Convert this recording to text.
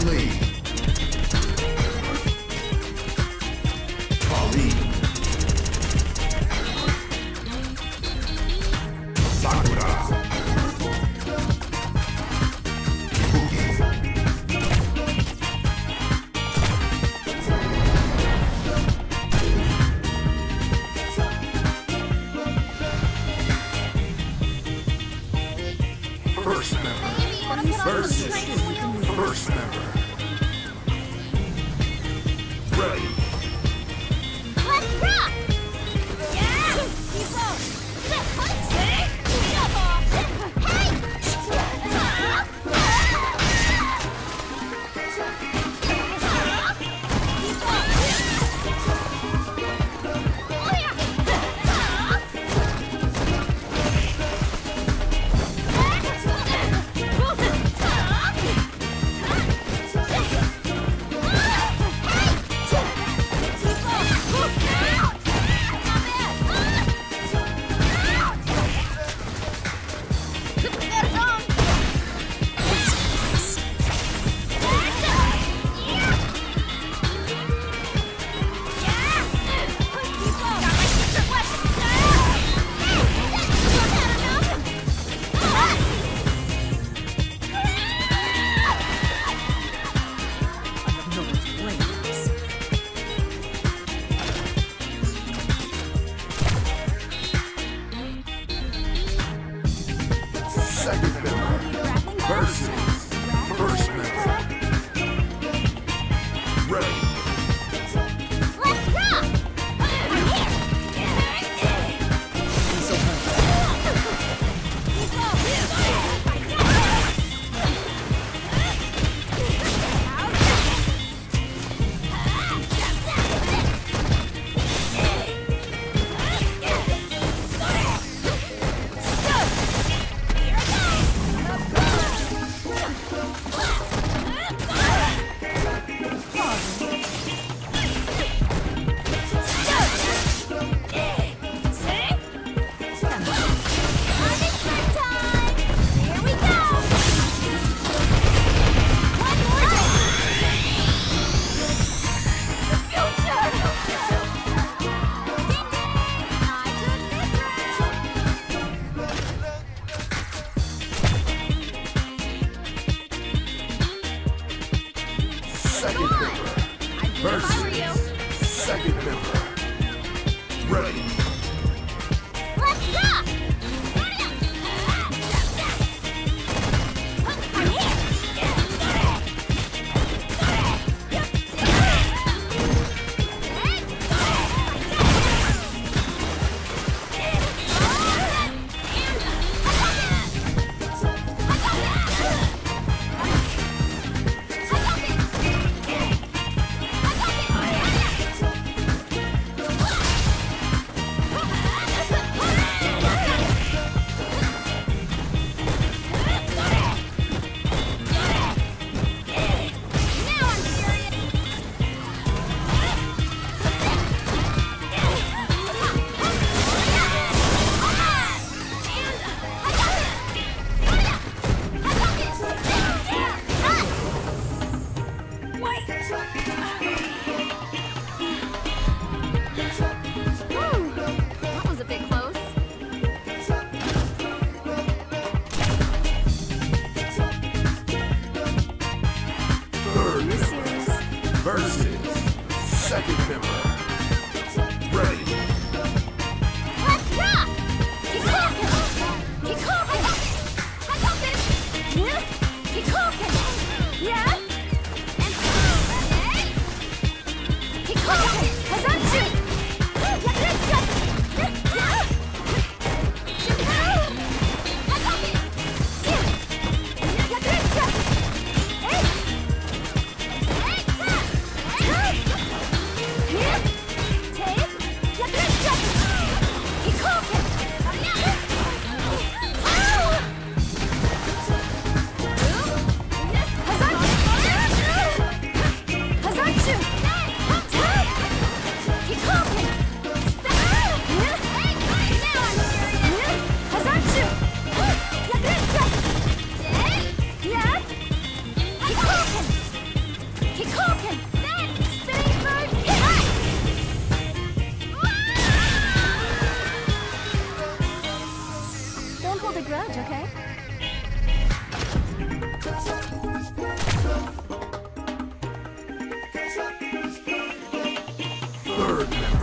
the lead. grudge, okay? Bird.